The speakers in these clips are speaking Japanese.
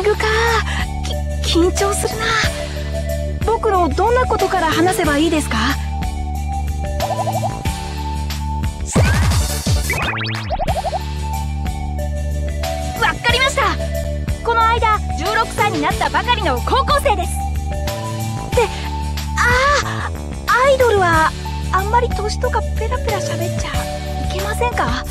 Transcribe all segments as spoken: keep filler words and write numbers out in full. ングか。き緊張するな。僕のどんなことから話せばいいですか？わかりました。この間じゅうろくさいになったばかりの高校生です。で、ああ、アイドルはあんまり年とかペラペラ喋っちゃいけませんか？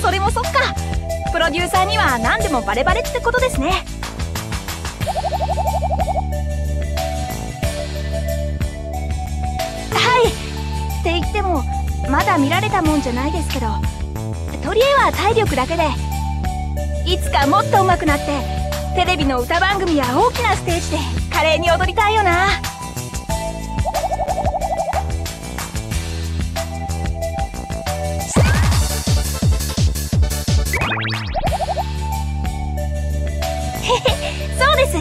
それもそっか。プロデューサーには何でもバレバレってことですね。はい。って言ってもまだ見られたもんじゃないですけど、とりえは体力だけでいつかもっと上手くなってテレビの歌番組や大きなステージで華麗に踊りたいよな。そうです。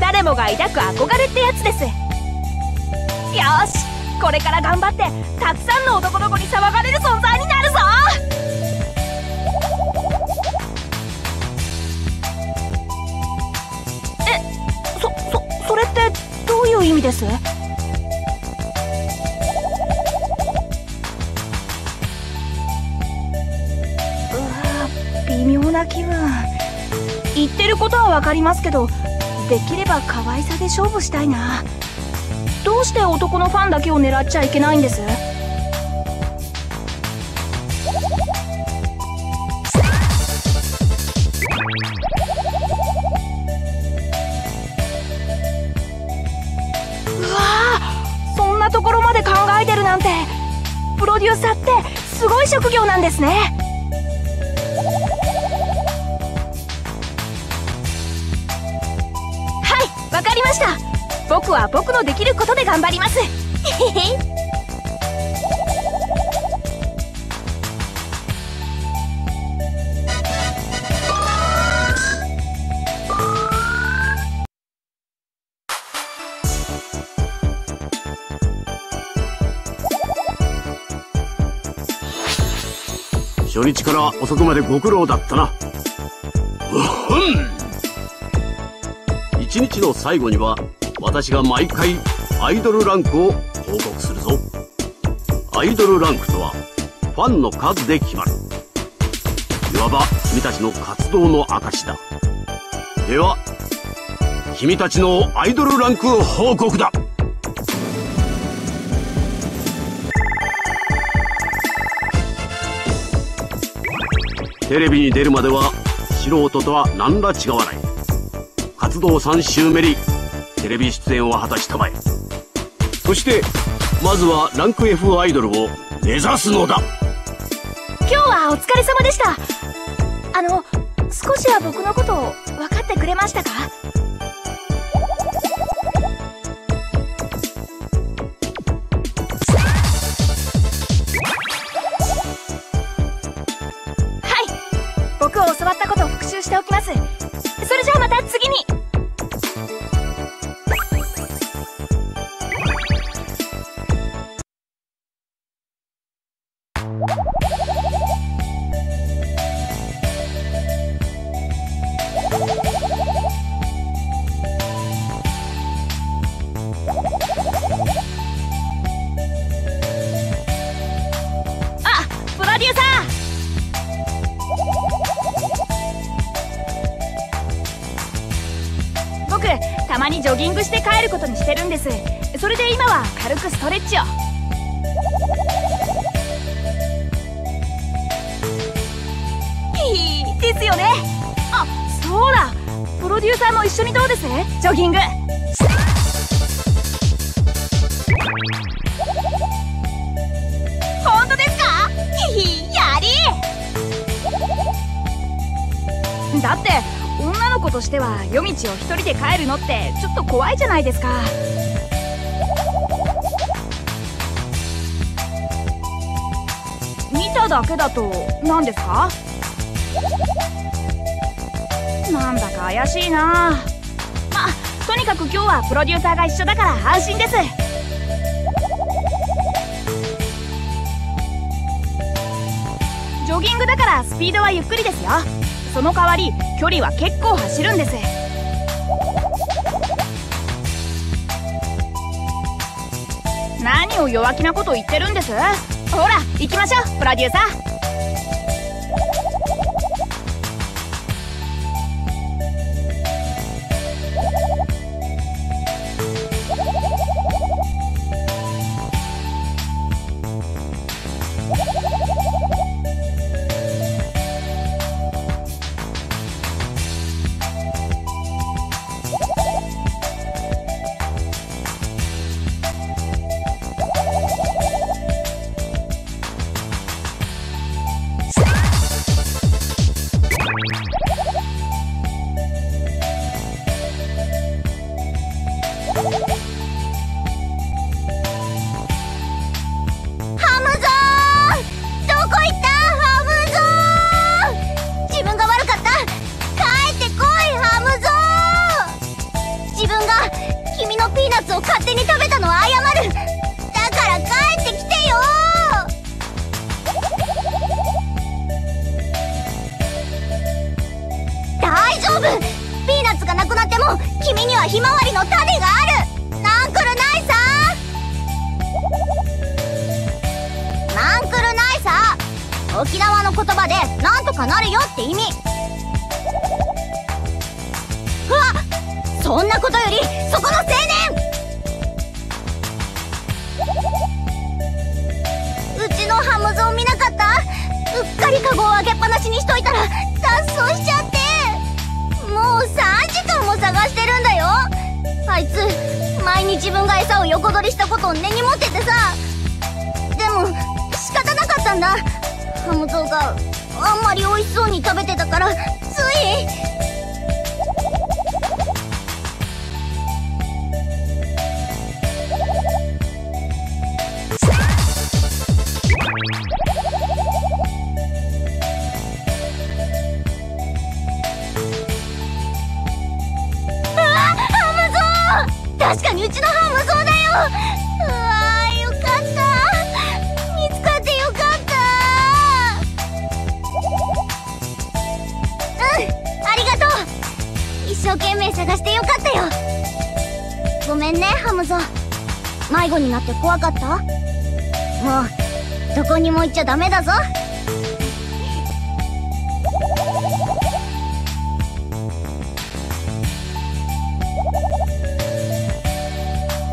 誰もが抱く憧れってやつです。よし、これから頑張ってたくさんの男の子に騒がれる存在になるぞ。え、そ、そ、それってどういう意味です？うわ、微妙な気分。言ってることはわかりますけど、できれば可愛さで勝負したいな。どうして男のファンだけを狙っちゃいけないんです？うわあ、そんなところまで考えてるなんて。プロデューサーってすごい職業なんですね。はい、わかりました。僕は僕のできることで頑張ります。初日から遅くまでご苦労だったな。うん、一日の最後には私が毎回アイドルランクを報告するぞ。アイドルランクとはファンの数で決まる。いわば君たちの活動の証だ。では君たちのアイドルランク報告だ。テレビに出るまでは素人とは何ら違わない。活動さんしゅうめにテレビ出演を果たしたまえ。そしてまずはランク エフ アイドルを目指すのだ。今日はお疲れ様でした。あの、少しは僕のことを分かってくれましたか？はい、僕を教わったことを復習しておきます。それじゃあまた次に。たまにジョギングして帰ることにしてるんです。それで今は軽くストレッチを。いいですよね。あ、そうだ、プロデューサーも一緒にどうですね、ジョギング。本当ですか？やりだって女の子としては夜道を一人で帰るのってちょっと怖いじゃないですか。見ただけだと何ですか？なんだか怪しいな。まあとにかく今日はプロデューサーが一緒だから安心です。ョギングだからスピードはゆっくりですよ。その代わり距離は結構走るんです。何を弱気なこと言ってるんです。ほら行きましょうプロデューサー。沖縄の言葉でなんとかなるよって意味。うわっ、そんなことよりそこの青年。うちのハムゾン見なかった？うっかりカゴを開けっぱなしにしといたら脱走しちゃって、もうさんじかんも探してるんだよ。あいつ前に自分が餌を横取りしたことを根に持っててさ。でも仕方なかったんだ。ハムゾウがあんまり美味しそうに食べてたからつい。うわっ、ハムゾウ、確かにうちのハムゾウだよ。うわ一生懸命探してよかったよ。ごめんねハムゾウ。迷子になって怖かった？もうどこにも行っちゃダメだぞ。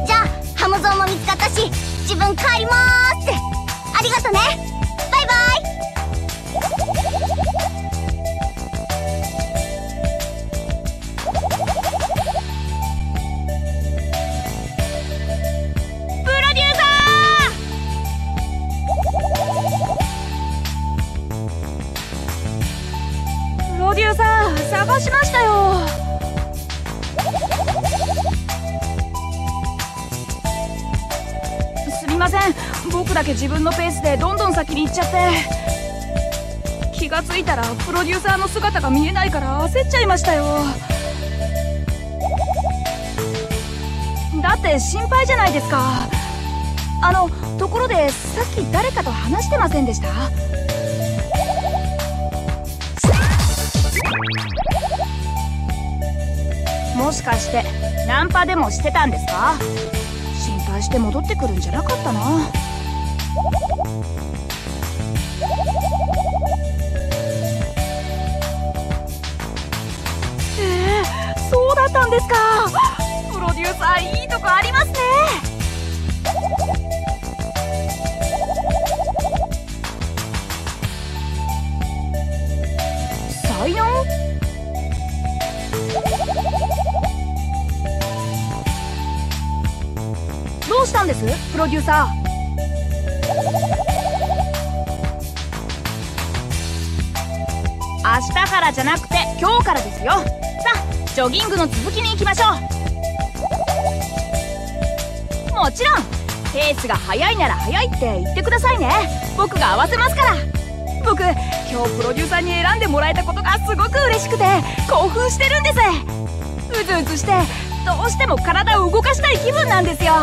じゃあハムゾウも見つかったし自分帰りまーすって。ありがとね。探しましたよ。すみません、僕だけ自分のペースでどんどん先に行っちゃって、気がついたらプロデューサーの姿が見えないから焦っちゃいましたよ。だって心配じゃないですか。あの、ところでさっき誰かと話してませんでした？もしかしてナンパでもしてたんですか？心配して戻ってくるんじゃなかったな。えー、そうだったんですか。プロデューサーいいとこありますね。才能？どうしたんですプロデューサー。明日からじゃなくて今日からですよ。さあジョギングの続きに行きましょう。もちろんペースが速いなら速いって言ってくださいね。僕が合わせますから。僕今日プロデューサーに選んでもらえたことがすごく嬉しくて興奮してるんです。うずうずしてどうしても体を動かしたい気分なんですよ。